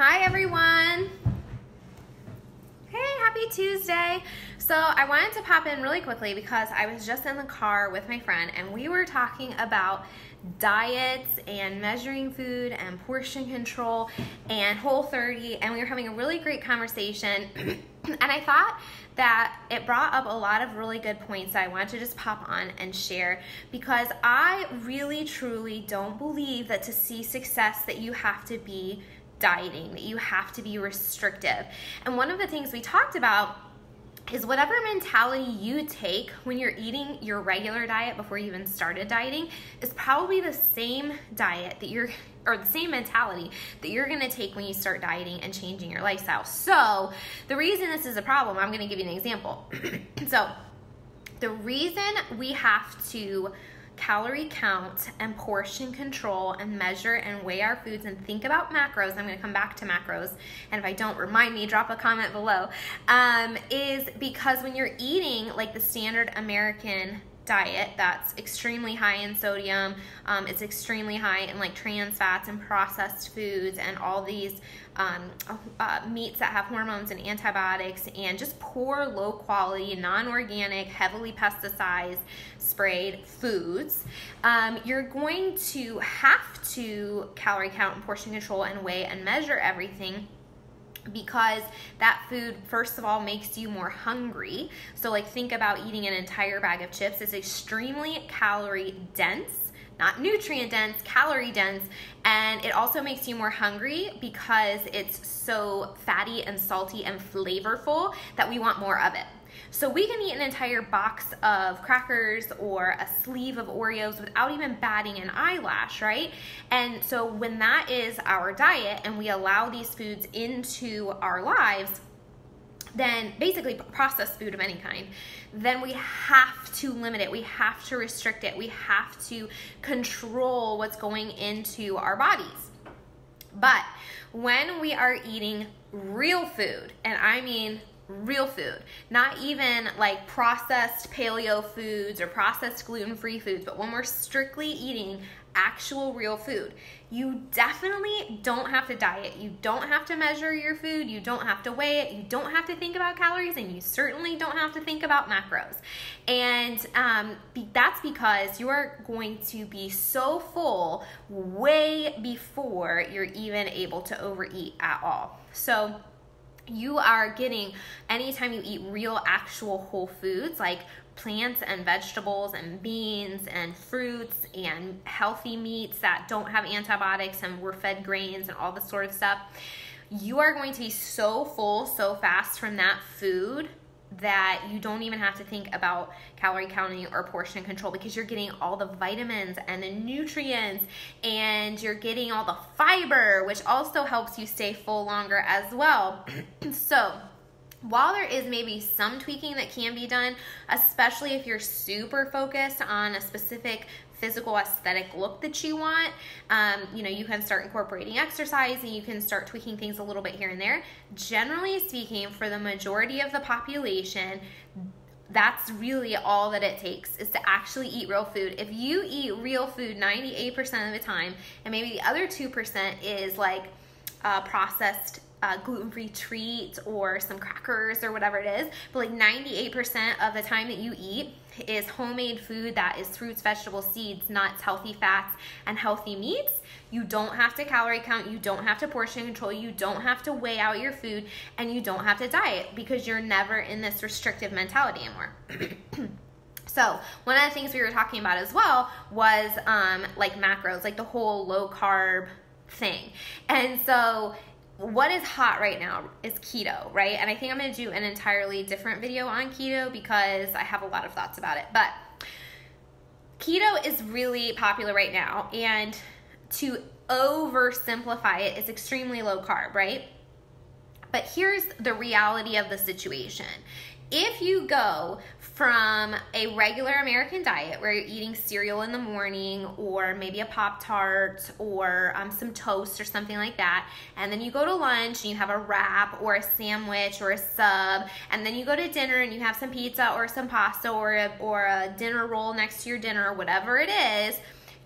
Hi everyone. Hey, happy Tuesday. So I wanted to pop in really quickly because I was just in the car with my friend and we were talking about diets and measuring food and portion control and Whole 30, and we were having a really great conversation. And I thought that it brought up a lot of really good points that I wanted to just pop on and share, because I really truly don't believe that to see success that you have to be dieting, that you have to be restrictive. And one of the things we talked about is whatever mentality you take when you're eating your regular diet before you even started dieting is probably the same diet that you're, or the same mentality that you're gonna take when you start dieting and changing your lifestyle. So the reason this is a problem, I'm gonna give you an example. So the reason we have to calorie count and portion control and measure and weigh our foods and think about macros, I'm going to come back to macros, and if I don't, remind me, drop a comment below, is because when you're eating like the standard American diet that's extremely high in sodium, it's extremely high in like trans fats and processed foods and all these meats that have hormones and antibiotics and just poor, low quality, non-organic, heavily pesticide sprayed foods, you're going to have to calorie count and portion control and weigh and measure everything, because that food, first of all, makes you more hungry. So like, think about eating an entire bag of chips. It's extremely calorie dense, not nutrient dense, calorie dense. And it also makes you more hungry because it's so fatty and salty and flavorful that we want more of it. So we can eat an entire box of crackers or a sleeve of Oreos without even batting an eyelash, right? And so when that is our diet and we allow these foods into our lives, then basically processed food of any kind, then we have to limit it, we have to restrict it, we have to control what's going into our bodies. But when we are eating real food, and I mean real food, not even like processed paleo foods or processed gluten-free foods, but when we're strictly eating actual real food, you definitely don't have to diet, you don't have to measure your food, you don't have to weigh it, you don't have to think about calories, and you certainly don't have to think about macros. And that's because you are going to be so full way before you're even able to overeat at all. So you are getting, anytime you eat real actual whole foods like plants and vegetables and beans and fruits and healthy meats that don't have antibiotics and were fed grains and all this sort of stuff, you are going to be so full so fast from that food that you don't even have to think about calorie counting or portion control, because you're getting all the vitamins and the nutrients and you're getting all the fiber, which also helps you stay full longer as well. So while there is maybe some tweaking that can be done, especially if you're super focused on a specific physical aesthetic look that you want, you know, you can start incorporating exercise and you can start tweaking things a little bit here and there. Generally speaking, for the majority of the population, that's really all that it takes, is to actually eat real food. If you eat real food 98% of the time, and maybe the other 2% is like processed gluten-free treats or some crackers or whatever it is, but like 98% of the time that you eat is homemade food that is fruits, vegetables, seeds, nuts, healthy fats, and healthy meats, you don't have to calorie count, you don't have to portion control, you don't have to weigh out your food, and you don't have to diet, because you're never in this restrictive mentality anymore. So one of the things we were talking about as well was like macros, like the whole low carb thing. And so what is hot right now is keto, right? And I think I'm gonna do an entirely different video on keto because I have a lot of thoughts about it. But keto is really popular right now, and to oversimplify it, it's extremely low carb, right? But here's the reality of the situation. If you go from a regular American diet where you're eating cereal in the morning or maybe a Pop-Tart or some toast or something like that, and then you go to lunch and you have a wrap or a sandwich or a sub, and then you go to dinner and you have some pizza or some pasta or a dinner roll next to your dinner or whatever it is,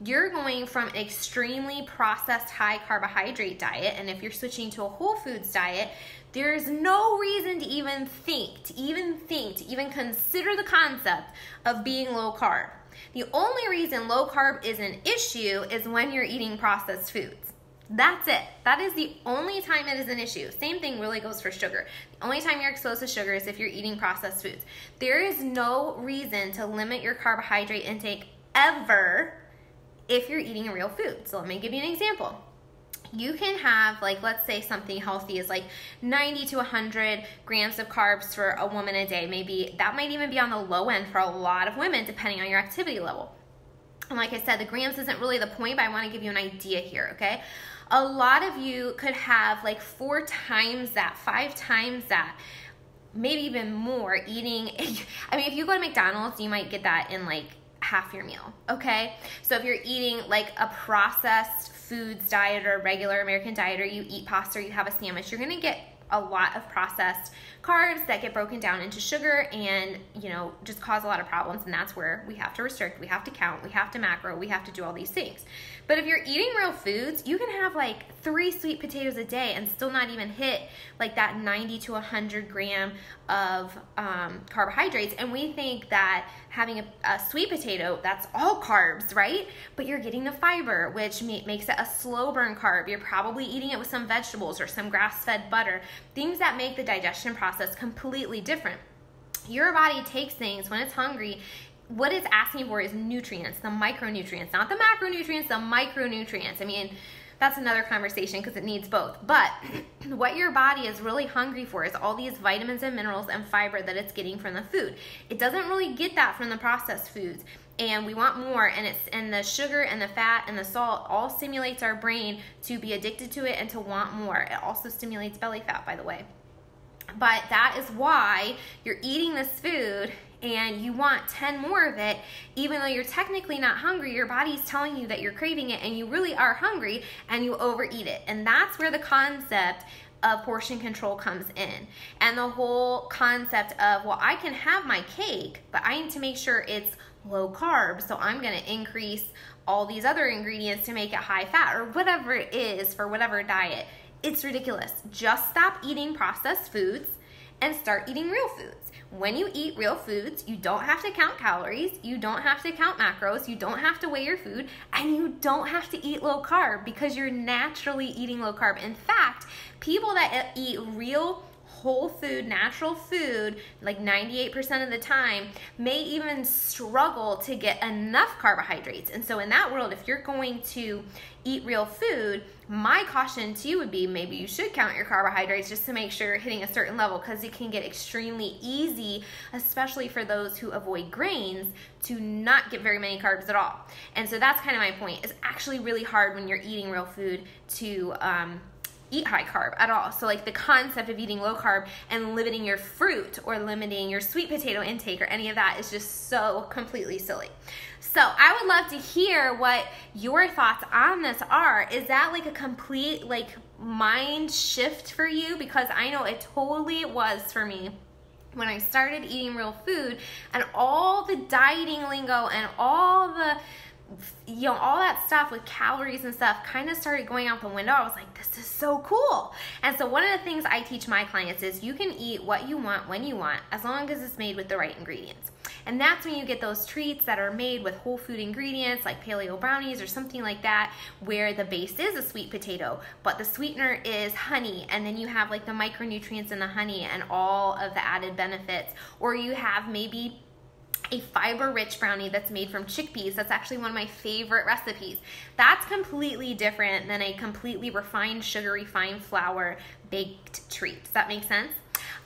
you're going from an extremely processed high carbohydrate diet, and if you're switching to a whole foods diet, there's no reason to even think, to even consider the concept of being low carb. The only reason low carb is an issue is when you're eating processed foods. That's it. That is the only time it is an issue. Same thing really goes for sugar. The only time you're exposed to sugar is if you're eating processed foods. There is no reason to limit your carbohydrate intake ever if you're eating a real food. So let me give you an example. You can have, like, let's say something healthy is like 90 to 100 grams of carbs for a woman a day. Maybe that might even be on the low end for a lot of women, depending on your activity level. And like I said, the grams isn't really the point, but I want to give you an idea here, okay? A lot of you could have like 4 times that, 5 times that, maybe even more eating. I mean, if you go to McDonald's, you might get that in like half your meal, okay? So if you're eating like a processed foods diet or a regular American diet, or you eat pasta or you have a sandwich, you're gonna get a lot of processed carbs that get broken down into sugar and, you know, just cause a lot of problems. And that's where we have to restrict, we have to count, we have to macro, we have to do all these things. But if you're eating real foods, you can have like 3 sweet potatoes a day and still not even hit like that 90 to 100 gram of carbohydrates. And we think that having a sweet potato, that's all carbs, right? But you're getting the fiber, which makes it a slow burn carb. You're probably eating it with some vegetables or some grass-fed butter, things that make the digestion process completely different. Your body takes things when it's hungry. What it's asking for is nutrients, the micronutrients, not the macronutrients, the micronutrients. I mean, that's another conversation because it needs both. But what your body is really hungry for is all these vitamins and minerals and fiber that it's getting from the food. It doesn't really get that from the processed foods. And we want more, and the sugar and the fat and the salt all stimulates our brain to be addicted to it and to want more. It also stimulates belly fat, by the way. But that is why you're eating this food and you want 10 more of it, even though you're technically not hungry. Your body's telling you that you're craving it and you really are hungry, and you overeat it. And that's where the concept of portion control comes in. And the whole concept of, well, I can have my cake, but I need to make sure it's low carb, so I'm gonna increase all these other ingredients to make it high fat, or whatever it is for whatever diet. It's ridiculous. Just stop eating processed foods and start eating real foods. When you eat real foods, you don't have to count calories, you don't have to count macros, you don't have to weigh your food, and you don't have to eat low carb because you're naturally eating low carb. In fact, people that eat real whole food, natural food, like 98% of the time, may even struggle to get enough carbohydrates. And so in that world, if you're going to eat real food, my caution to you would be maybe you should count your carbohydrates just to make sure you're hitting a certain level, because it can get extremely easy, especially for those who avoid grains, to not get very many carbs at all. And so that's kind of my point. It's actually really hard when you're eating real food to eat high carb at all. So like the concept of eating low carb and limiting your fruit or limiting your sweet potato intake or any of that is just so completely silly. So I would love to hear what your thoughts on this are. Is that like a complete like mind shift for you? Because I know it totally was for me. When I started eating real food and all the dieting lingo and all the, you know, all that stuff with calories and stuff kind of started going out the window. I was like, this is so cool. And so one of the things I teach my clients is you can eat what you want when you want, as long as it's made with the right ingredients. And that's when you get those treats that are made with whole food ingredients like paleo brownies or something like that, where the base is a sweet potato, but the sweetener is honey, and then you have like the micronutrients in the honey and all of the added benefits. Or you have maybe a fiber-rich brownie that's made from chickpeas. That's actually one of my favorite recipes. That's completely different than a completely refined, sugary, fine flour baked treat. Does that make sense?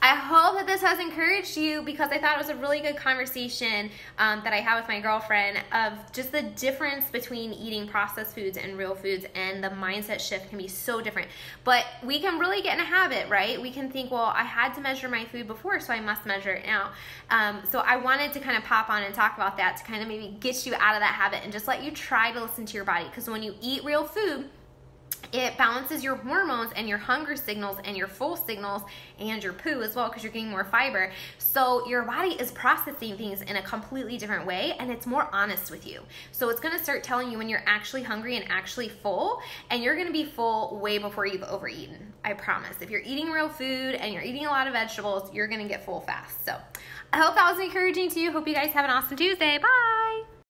I hope that this has encouraged you, because I thought it was a really good conversation that I had with my girlfriend of just the difference between eating processed foods and real foods, and the mindset shift can be so different. But we can really get in a habit, right? We can think, well, I had to measure my food before, so I must measure it now. So I wanted to kind of pop on and talk about that to kind of maybe get you out of that habit and just let you try to listen to your body. Because when you eat real food, It balances your hormones and your hunger signals and your full signals and your poo as well, because you're getting more fiber. So your body is processing things in a completely different way, and it's more honest with you. So it's gonna start telling you when you're actually hungry and actually full, and you're gonna be full way before you've overeaten, I promise. If you're eating real food and you're eating a lot of vegetables, you're gonna get full fast. So I hope that was encouraging to you. Hope you guys have an awesome Tuesday. Bye.